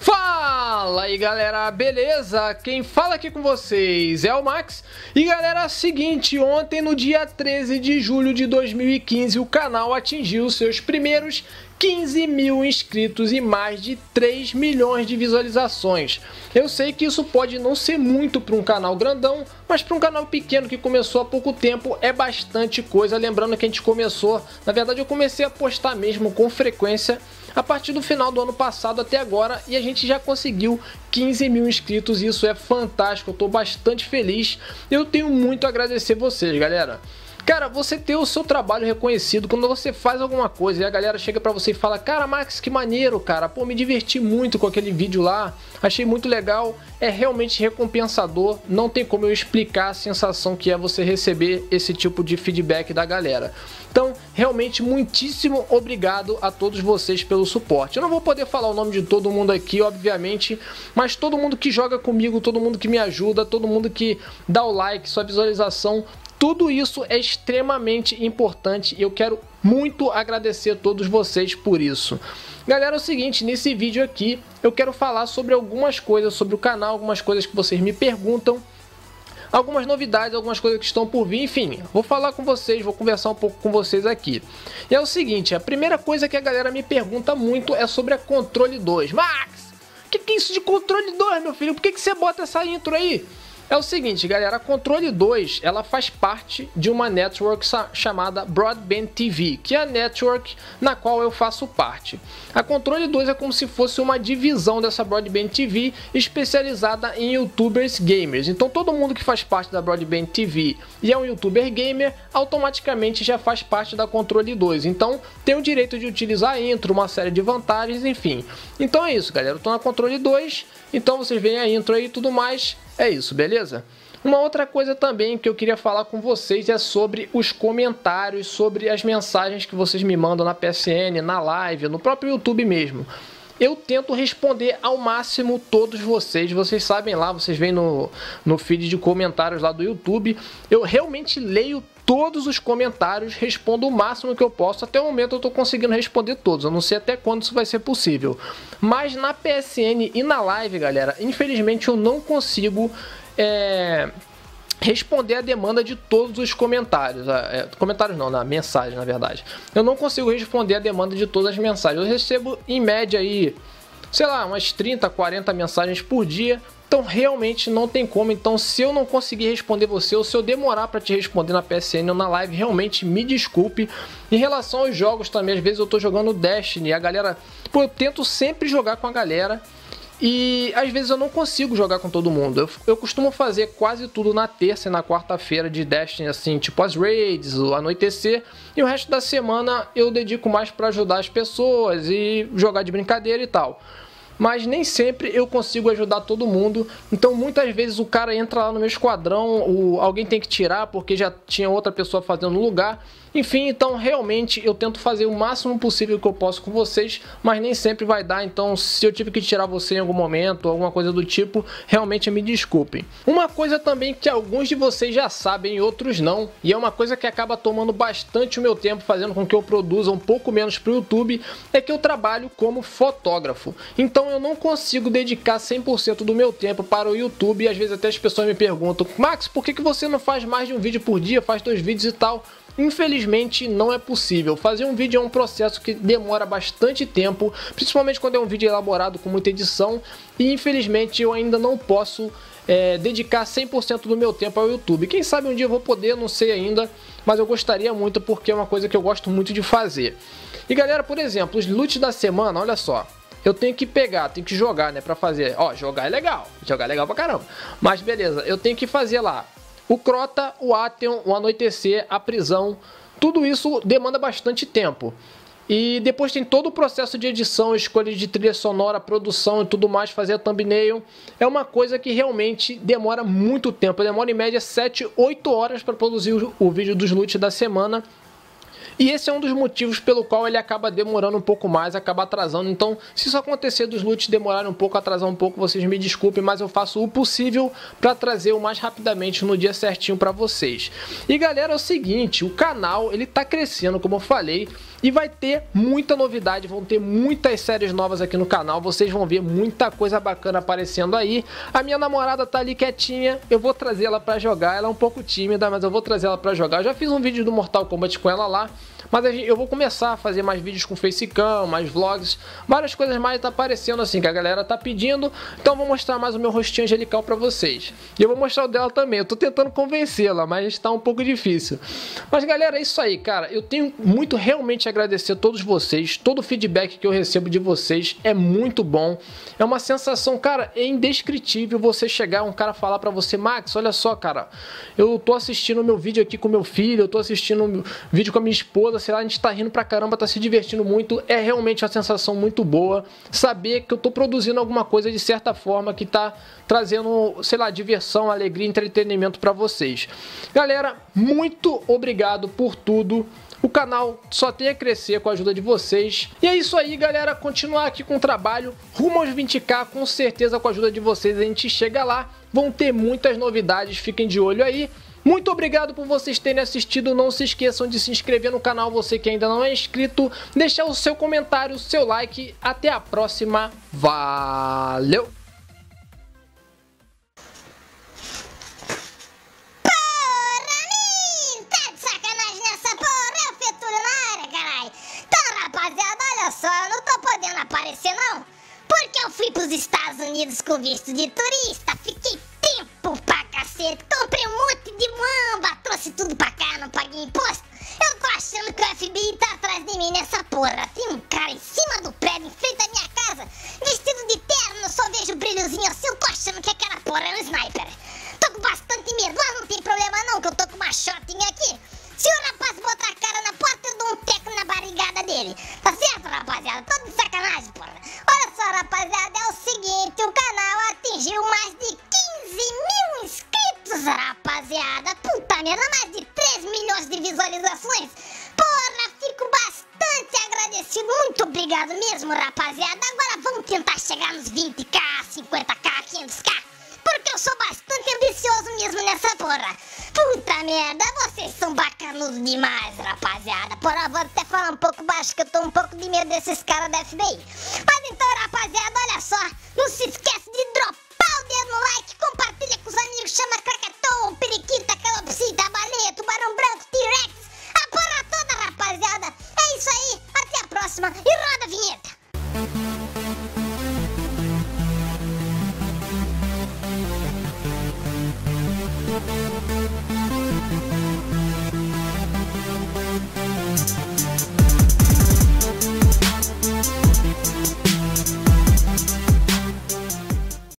Fala aí galera, beleza? Quem fala aqui com vocês é o Max. E galera, seguinte, ontem no dia 13 de julho de 2015 o canal atingiu seus primeiros 15 mil inscritos e mais de 3 milhões de visualizações. Eu sei que isso pode não ser muito para um canal grandão, mas para um canal pequeno que começou há pouco tempo é bastante coisa. Lembrando que a gente começou, na verdade eu comecei a postar mesmo com frequência a partir do final do ano passado até agora e a gente já conseguiu 15 mil inscritos e isso é fantástico, eu estou bastante feliz. Eu tenho muito a agradecer vocês, galera. Cara, você ter o seu trabalho reconhecido quando você faz alguma coisa e a galera chega pra você e fala: cara, Max, que maneiro, cara, pô, me diverti muito com aquele vídeo lá, achei muito legal, é realmente recompensador, não tem como eu explicar a sensação que é você receber esse tipo de feedback da galera. Então, realmente, muitíssimo obrigado a todos vocês pelo suporte. Eu não vou poder falar o nome de todo mundo aqui, obviamente, mas todo mundo que joga comigo, todo mundo que me ajuda, todo mundo que dá o like, sua visualização, tudo isso é extremamente importante e eu quero muito agradecer a todos vocês por isso. Galera, é o seguinte, nesse vídeo aqui eu quero falar sobre algumas coisas sobre o canal, algumas coisas que vocês me perguntam, algumas novidades, algumas coisas que estão por vir, enfim, vou falar com vocês, vou conversar um pouco com vocês aqui. E é o seguinte, a primeira coisa que a galera me pergunta muito é sobre a Control 2. Max, o que é isso de Control 2, meu filho? Por que você bota essa intro aí? É o seguinte, galera, a Control 2, ela faz parte de uma network chamada Broadband TV, que é a network na qual eu faço parte. A Control 2 é como se fosse uma divisão dessa Broadband TV especializada em youtubers gamers. Então todo mundo que faz parte da Broadband TV e é um youtuber gamer, automaticamente já faz parte da Control 2. Então tem o direito de utilizar a intro, uma série de vantagens, enfim. Então é isso, galera, eu tô na Control 2, então vocês veem a intro aí e tudo mais. É isso, beleza? Uma outra coisa também que eu queria falar com vocês é sobre os comentários, sobre as mensagens que vocês me mandam na PSN, na live, no próprio YouTube mesmo. Eu tento responder ao máximo todos vocês, vocês sabem lá, vocês vêm no feed de comentários lá do YouTube, eu realmente leio todos os comentários, respondo o máximo que eu posso. Até o momento eu estou conseguindo responder todos, eu não sei até quando isso vai ser possível. Mas na PSN e na live, galera, infelizmente eu não consigo responder a demanda de todos os comentários. Comentários não, na mensagem, na verdade. Eu não consigo responder a demanda de todas as mensagens. Eu recebo, em média, aí, sei lá, umas 30, 40 mensagens por dia. Então realmente não tem como, então se eu não conseguir responder você ou se eu demorar para te responder na PSN ou na live, realmente me desculpe. Em relação aos jogos também, às vezes eu tô jogando Destiny, a galera, pô, eu tento sempre jogar com a galera e às vezes eu não consigo jogar com todo mundo. Eu costumo fazer quase tudo na terça e na quarta-feira de Destiny, assim, tipo as raids, o Anoitecer, e o resto da semana eu dedico mais para ajudar as pessoas e jogar de brincadeira e tal. Mas nem sempre eu consigo ajudar todo mundo, então muitas vezes o cara entra lá no meu esquadrão, alguém tem que tirar porque já tinha outra pessoa fazendo no lugar. Enfim, então realmente eu tento fazer o máximo possível que eu posso com vocês, mas nem sempre vai dar, então se eu tive que tirar você em algum momento, alguma coisa do tipo, realmente me desculpem. Uma coisa também que alguns de vocês já sabem e outros não, e é uma coisa que acaba tomando bastante o meu tempo, fazendo com que eu produza um pouco menos para o YouTube, é que eu trabalho como fotógrafo. Então eu não consigo dedicar 100% do meu tempo para o YouTube, e às vezes até as pessoas me perguntam: Max, por que você não faz mais de um vídeo por dia, faz 2 vídeos e tal? Infelizmente não é possível. Fazer um vídeo é um processo que demora bastante tempo, principalmente quando é um vídeo elaborado com muita edição, e infelizmente eu ainda não posso dedicar 100% do meu tempo ao YouTube. Quem sabe um dia eu vou poder, não sei ainda, mas eu gostaria muito porque é uma coisa que eu gosto muito de fazer. E galera, por exemplo, os loots da semana, olha só, eu tenho que pegar, tenho que jogar, né, pra fazer. Ó, jogar é legal pra caramba, mas beleza, eu tenho que fazer lá o Crota, o Atheon, o Anoitecer, a Prisão, tudo isso demanda bastante tempo. E depois tem todo o processo de edição, escolha de trilha sonora, produção e tudo mais, fazer a thumbnail. É uma coisa que realmente demora muito tempo, demora em média 7, 8 horas para produzir o vídeo dos loots da semana. E esse é um dos motivos pelo qual ele acaba demorando um pouco mais, acaba atrasando. Então, se isso acontecer dos loots demorarem um pouco, atrasar um pouco, vocês me desculpem, mas eu faço o possível para trazer o mais rapidamente no dia certinho para vocês. E galera, é o seguinte, o canal ele tá crescendo, como eu falei, e vai ter muita novidade, vão ter muitas séries novas aqui no canal, vocês vão ver muita coisa bacana aparecendo aí. A minha namorada tá ali quietinha, eu vou trazer ela para jogar, ela é um pouco tímida, mas eu vou trazer ela para jogar. Eu já fiz um vídeo do Mortal Kombat com ela lá, mas eu vou começar a fazer mais vídeos com facecam, mais vlogs, várias coisas mais tá aparecendo assim que a galera tá pedindo. Então eu vou mostrar mais o meu rostinho angelical pra vocês. E eu vou mostrar o dela também, eu tô tentando convencê-la, mas tá um pouco difícil. Mas galera, é isso aí, cara. Eu tenho muito realmente a agradecer a todos vocês, todo o feedback que eu recebo de vocês é muito bom. É uma sensação, cara, é indescritível você chegar, um cara falar pra você: Max, olha só, cara, eu tô assistindo o meu vídeo aqui com meu filho, eu tô assistindo o vídeo com a minha esposa, sei lá, a gente tá rindo pra caramba, tá se divertindo muito. É realmente uma sensação muito boa saber que eu tô produzindo alguma coisa de certa forma que tá trazendo, sei lá, diversão, alegria, entretenimento pra vocês. Galera, muito obrigado por tudo. O canal só tem a crescer com a ajuda de vocês. E é isso aí, galera. Continuar aqui com o trabalho rumo aos 20k. Com certeza, com a ajuda de vocês, a gente chega lá. Vão ter muitas novidades. Fiquem de olho aí. Muito obrigado por vocês terem assistido, não se esqueçam de se inscrever no canal, você que ainda não é inscrito, deixar o seu comentário, o seu like, até a próxima, valeu! Porra, tá de sacanagem nessa porra, é o Fetulho na área, caralho! Então rapaziada, olha só, eu não tô podendo aparecer não, porque eu fui pros Estados Unidos com visto de turista, fiquei tempo pra cacete, comprei um monte de mamba, trouxe tudo pra cá, não paguei imposto. Eu tô achando que o FBI tá atrás de mim nessa porra. Tem um cara em cima do prédio, em frente à minha casa, vestido de terno, só vejo brilhozinho assim, eu tô achando que aquela porra é um sniper. Tô com bastante medo, mas não tem problema não, que eu tô com uma shotgun aqui. Se o rapaz botar a cara na porta, eu dou um teco na barrigada dele. Tá certo, rapaziada? Tô de sacanagem, porra. Olha só, rapaziada, é o seguinte, o canal atingiu mais de 15 mil inscritos, rapaziada. Puta merda, mais de 3 milhões de visualizações. Porra, fico bastante agradecido. Muito obrigado mesmo, rapaziada. Agora vamos tentar chegar nos 20k, 50k, 500k. Porque eu sou bastante ambicioso mesmo nessa porra. Puta merda, vocês são bacanudos demais, rapaziada. Porra, vou até falar um pouco baixo, que eu tô um pouco de medo desses caras da FBI. Mas então, rapaziada, olha só, não se esquece de dropar o dedo no like, compartilha com os amigos, chama Krakatoa, periquita, calopsita, baleia, tubarão branco, T-Rex, a porra toda, rapaziada. É isso aí, até a próxima e roda a vinheta.